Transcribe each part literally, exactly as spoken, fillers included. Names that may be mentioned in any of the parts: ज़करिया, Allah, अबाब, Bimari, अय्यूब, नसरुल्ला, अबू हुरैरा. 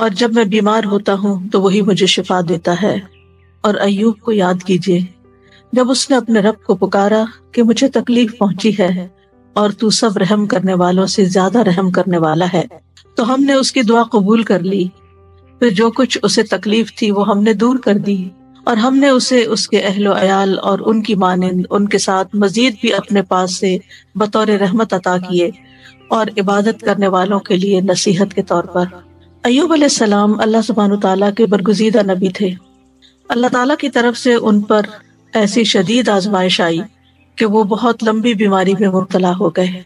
और जब मैं बीमार होता हूँ तो वही मुझे शिफा देता है। और अय्यूब को याद कीजिए जब उसने अपने रब को पुकारा कि मुझे तकलीफ पहुंची है और तू सब रहम करने वालों से ज्यादा रहम करने वाला है, तो हमने उसकी दुआ कबूल कर ली। फिर जो कुछ उसे तकलीफ थी वो हमने दूर कर दी और हमने उसे उसके अहलो अयाल और उनकी मानिंद उनके साथ मजीद भी अपने पास से बतौर रहमत अता किए और इबादत करने वालों के लिए नसीहत के तौर पर। अय्यूब अलैहिस्सलाम अल्लाह सुब्हानहू तआला के बरगुज़ीदा नबी थे। अल्लाह ताला की तरफ से उन पर ऐसी शदीद आजमाइश आई कि वो बहुत लंबी बीमारी में मुब्तला हो गए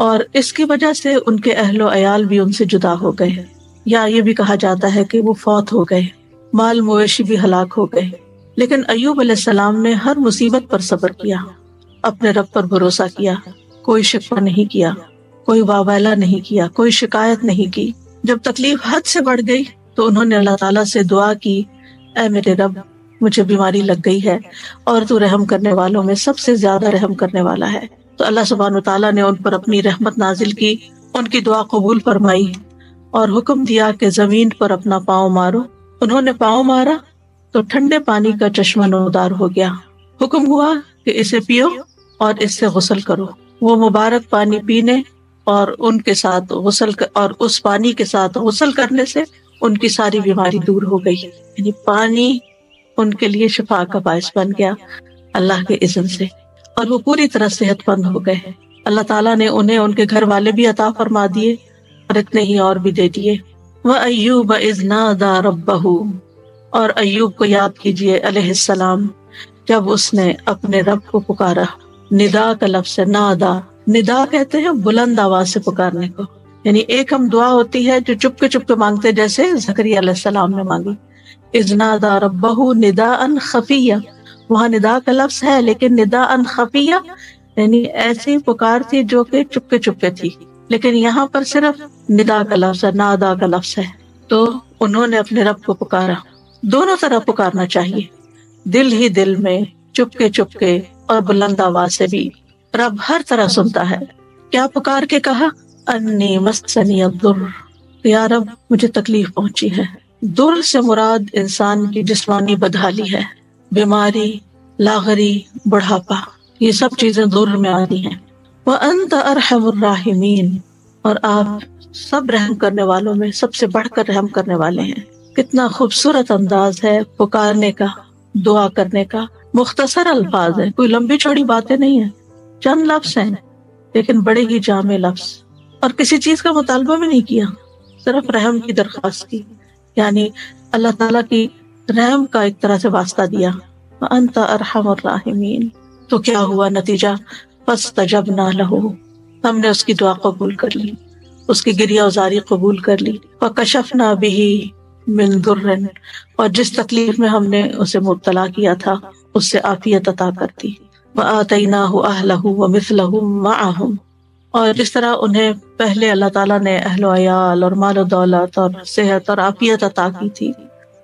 और इसकी वजह से उनके अहलो अयाल भी उनसे जुदा हो गए, या ये भी कहा जाता है कि वो फौत हो गए, माल मवेशी भी हलाक हो गए। लेकिन अय्यूब अलैहिस्सलाम ने हर मुसीबत पर सब्र किया, अपने रब पर भरोसा किया, कोई शिकवा नहीं किया, कोई वावैला नहीं किया, कोई शिकायत नहीं की। जब तकलीफ हद से बढ़ गई तो उन्होंने अल्लाह ताला से दुआ की, ऐ मेरे रब मुझे बीमारी लग गई है और तू रहम करने वालों में सबसे ज्यादा रहम करने वाला है। तो अल्लाह सुब्हानहू तआला ने उन पर अपनी रहमत नाजिल की, उनकी दुआ कबूल फरमाई और हुक्म दिया कि जमीन पर अपना पाँव मारो। उन्होंने पाँव मारा तो ठंडे पानी का चश्मा नमदार हो गया। हुक्म हुआ कि इसे पियो और इससे गुस्ल करो। वो मुबारक पानी पीने और उनके साथ गुस्ल और उस पानी के साथ गुस्ल करने से उनकी सारी बीमारी दूर हो गई। यानी पानी उनके लिए शिफा का बायस बन गया अल्लाह के इज़्न से और वो पूरी तरह सेहतमंद हो गए। अल्लाह ताला ने उन्हें उनके घर वाले भी अता फरमा दिए और इतने ही और भी दे दिए। व अय्यूब इज़ नादा रब्बहू, और अय्यूब को याद कीजिए अलैहिस्सलाम जब उसने अपने रब को पुकारा। निदा का लफ्ज़ है नादा, निदा कहते हैं बुलंद आवाज से पुकारने को। यानी एक हम दुआ होती है जो चुपके चुपके मांगते, जैसे ज़करिया अलैहिस्सलाम ने मांगी। इज़नादा रब्बहू निदाअन खफिया, वहाँ निदा का लफ्ज़ है लेकिन निदाअन खफिया यानी ऐसी पुकार थी जो कि चुपके चुपके थी, लेकिन यहाँ पर सिर्फ निदा का लफ्ज़ है, नादा का लफ्ज़ है। तो उन्होंने अपने रब को पुकारा। दोनों तरह पुकारना चाहिए, दिल ही दिल में, चुपके चुपके और बुलंद आवाज से भी। रब हर तरह सुनता है। क्या पुकार के कहा, अन्नी मस्तनी अद्दुर, या रब मुझे तकलीफ पहुंची है। दुर से मुराद इंसान की जिस्मानी बदहाली है, बीमारी, लाग़री, बुढ़ापा, ये सब चीजें दुर में आती हैं। व अंत अरहमुर राहिमीन, और आप सब रहम करने वालों में सबसे बढ़कर रहम करने वाले हैं। कितना खूबसूरत अंदाज है पुकारने का, दुआ करने का। मुख्तसर अल्फाज है, कोई लंबी चौड़ी बातें नहीं है, चंद लफ्ज हैं लेकिन बड़े ही जामे लफ्ज। और किसी चीज का मुतालबा भी नहीं किया, सिर्फ रहम की दरख्वास्त की, यानी अल्लाह ताला की रहम का एक तरह से वास्ता दिया। अंत अरहमुर राहिमीन। तो क्या हुआ नतीजा, फस्तजबना लहू, हमने उसकी दुआ कबूल कर ली, उसकी गिरिया उजारी कबूल कर ली। व कशफना बिही मिन दुर्रन, और जिस तकलीफ में हमने उसे मुब्तला किया था उससे आफियत अता करती। व आतैनाहु अहलहु व मिसलहुम माअहुम, और जिस तरह उन्हें पहले अल्लाह ताला ने अहलो अयाल और मालो दौलत और सेहत और आफियत अता की थी,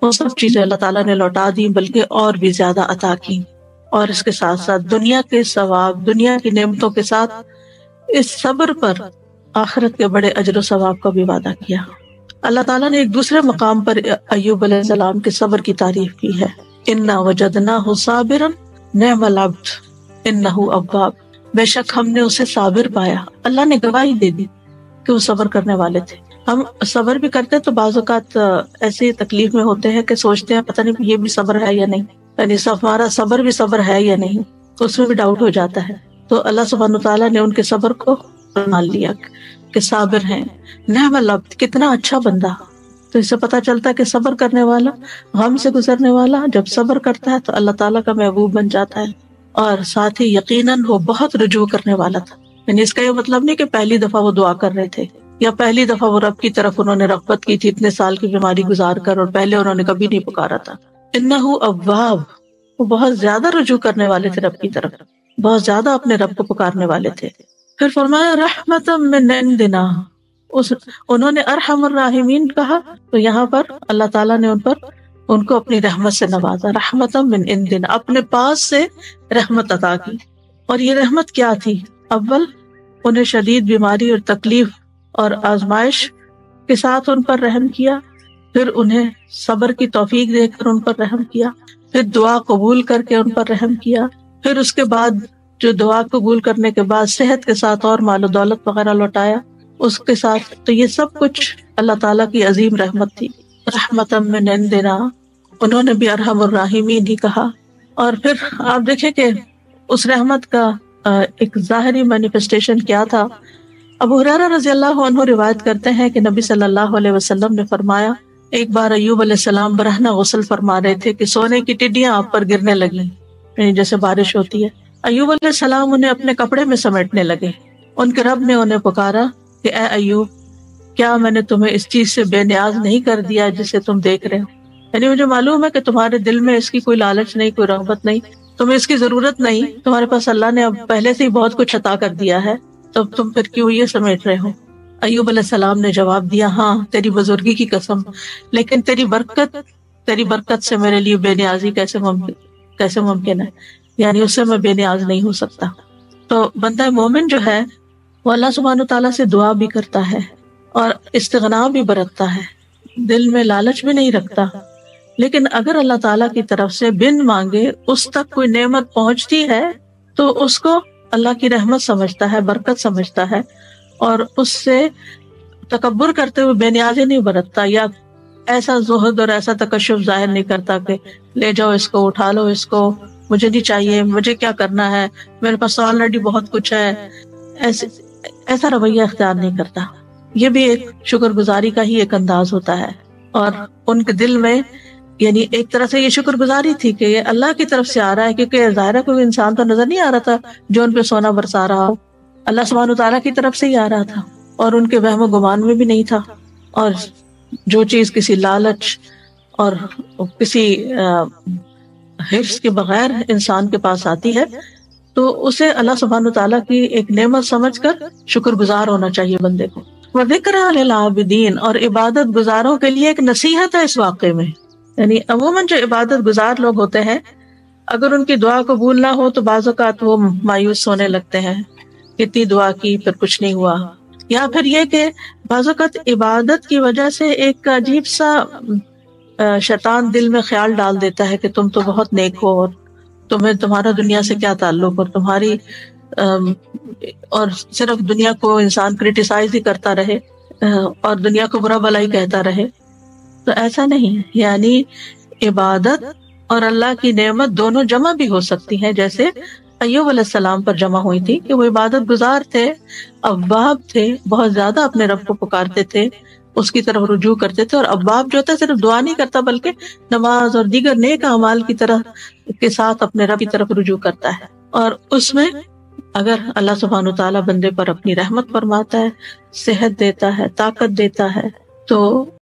वो सब चीजें अल्लाह ताला ने लौटा दी, बल्कि और भी ज्यादा अता की। और इसके साथ साथ दुनिया के सवाब, दुनिया की नेमतों के साथ इस सब्र पर आखिरत के बड़े अजर सवाब का भी वादा किया। अल्लाह ताला ने एक दूसरे मकाम पर अय्यूब अलैहिस्सलाम के सब्र की तारीफ की है। इन्ना वजदनाहु साबिरन नि'मल अब्द इन्नहु अबाब, बेशक हमने उसे साबिर पाया। अल्लाह ने गवाही दे दी कि वो सब्र करने वाले थे। हम सब्र भी करते तो बाज़ औक़ात ऐसी तकलीफ में होते हैं कि सोचते हैं पता नहीं ये भी सब्र है या नहीं, यानी हमारा सब्र भी सब्र है या नहीं, तो उसमें भी डाउट हो जाता है। तो अल्लाह सुब्हानहू तआला ने उनके सब्र को मान लिया कि साबिर हैं। नि'मल अब्द, कितना अच्छा बंदा। तो इससे पता चलता है कि सब्र करने वाला, गम से गुजरने वाला जब सब्र करता है तो अल्लाह ताला का महबूब बन जाता है। और साथ ही यकीनन वो बहुत रुजू करने वाला था। यानी इसका ये मतलब नहीं कि पहली दफा वो दुआ कर रहे थे या पहली दफा वो रब की तरफ उन्होंने रगबत की थी इतने साल की बीमारी गुजार कर, और पहले उन्होंने कभी नहीं पुकारा था। इन्नहु अव्वाब, वो बहुत ज्यादा रुजू करने वाले थे रब की तरफ, बहुत ज्यादा अपने रब को पुकारने वाले थे। फिर फरमाया रहमतम मिन इंदिना, उस उन्होंने अरहमुर राहिमीन कहा तो यहाँ पर अल्लाह ताला ने उन पर उनको अपनी रहमत से नवाजा। रहमतम मिन इंदिना, अपने पास से रहमत अता की। और ये रहमत क्या थी, अव्वल उन्हें शदीद बीमारी और तकलीफ और आजमाइश के साथ उन पर रहम किया, फिर उन्हें सब्र की तौफीक देकर उन पर रहम किया, फिर दुआ कबूल करके उन पर रहम किया, फिर उसके बाद जो दुआ कबूल करने के बाद सेहत के साथ और माल दौलत वगैरह लौटाया उसके साथ। तो ये सब कुछ अल्लाह ताला की अजीम रहमत थी। रहमतम मिन देना, उन्होंने भी अरहमुर राहिमीन ही कहा। और फिर आप देखें कि उस रहमत का एक जाहरी मैनिफेस्टेशन क्या था। अबू हुरैरा रज़ी अल्लाह अन्हु रिवायत करते हैं कि नबी सल्लल्लाहु अलैहि वसल्लम ने फरमाया, एक बार अय्यूब अलैहिस्सलाम बरहना गुस्ल फरमा रहे थे कि सोने की टिड्डियां आप पर गिरने लगी जैसे बारिश होती है। अय्यूब अलैहिस्सलाम उन्हें अपने कपड़े में समेटने लगे। उनके रब ने उन्हें पुकारा कि ए अय्यूब, क्या मैंने तुम्हें इस चीज से बेनियाज नहीं कर दिया जिसे तुम देख रहे हो? यानी मुझे मालूम है कि तुम्हारे दिल में इसकी कोई लालच नहीं, कोई रगबत नहीं, तुम्हें इसकी जरूरत नहीं, तुम्हारे पास अल्लाह ने अब पहले से ही बहुत कुछ अता कर दिया है, तब तुम फिर क्यों ये समेट रहे हो? अय्यूब अलैहिस्सलाम ने जवाब दिया, हाँ तेरी बुजुर्गी की कसम, लेकिन तेरी बरकत तेरी बरकत से मेरे लिए बेनियाजी कैसे मुमकिन कैसे मुमकिन है, यानी उससे मैं बेनियाज नहीं हो सकता। तो बंदा मोमिन जो है वो अल्लाह सुब्हानहू तआला से दुआ भी करता है और इस्तिग़ना भी बरतता है, दिल में लालच भी नहीं रखता, लेकिन अगर अल्लाह ताला की तरफ से बिन मांगे उस तक कोई नेमत पहुंचती है तो उसको अल्लाह की रहमत समझता है, बरकत समझता है, और उससे तकब्बुर करते हुए बेनियाजी नहीं बरतता या ऐसा जोहद और ऐसा तकश्शुफ जाहिर नहीं करता कि ले जाओ इसको, उठा लो इसको, मुझे नहीं चाहिए, मुझे क्या करना है, मेरे पास ऑलरेडी बहुत कुछ है, ऐसे ऐसा रवैया अख्तियार नहीं करता। ये भी एक शुक्रगुजारी का ही एक अंदाज होता है। और उनके दिल में यानी एक तरह से ये शुक्रगुजारी थी कि ये अल्लाह की तरफ से आ रहा है, क्योंकि ज़ाहिरा कोई इंसान तो नजर नहीं आ रहा था जो उन पे सोना बरसा रहा हो, अल्लाह सुब्हानहू तआला की तरफ से ही आ रहा था और उनके वहम गुमान में भी नहीं था। और जो चीज किसी लालच और किसी हिर्स के बगैर इंसान के पास आती है तो उसे अल्लाह सुब्हानहू तआला की एक नेमत समझकर शुक्रगुजार होना चाहिए बंदे को। व ज़िक्रा लिल आबिदीन, और इबादत गुजारों के लिए एक नसीहत है इस वाक़े में। यानी अमूमन जो इबादत गुजार लोग होते हैं अगर उनकी दुआ कबूल ना हो तो बाज़ औक़ात वो मायूस होने लगते हैं, कितनी दुआ की फिर कुछ नहीं हुआ, या फिर ये कि बाज़ औक़ात इबादत की वजह से एक अजीब सा शैतान दिल में ख्याल डाल देता है कि तुम तो बहुत नेक हो और तुम्हें तुम्हारा दुनिया से क्या ताल्लुक, और तुम्हारी और सिर्फ दुनिया को इंसान क्रिटिसाइज ही करता रहे और दुनिया को बुरा भला ही कहता रहे। तो ऐसा नहीं, यानी इबादत और अल्लाह की नेमत दोनों जमा भी हो सकती हैं, जैसे अय्यूब अलैहिस्सलाम पर जमा हुई थी कि वो इबादत गुजार थे, अबाब थे, बहुत ज्यादा अपने रब को पुकारते थे, उसकी तरफ रुजू करते थे। और अबाब जो था सिर्फ दुआ नहीं करता बल्कि नमाज और दीगर नेक अमाल की तरह के साथ अपने रब की तरफ रुजू करता है। और उसमें अगर अल्लाह सुब्हानहू तआला बंदे पर अपनी रहमत फरमाता है, सेहत देता है, ताकत देता है, तो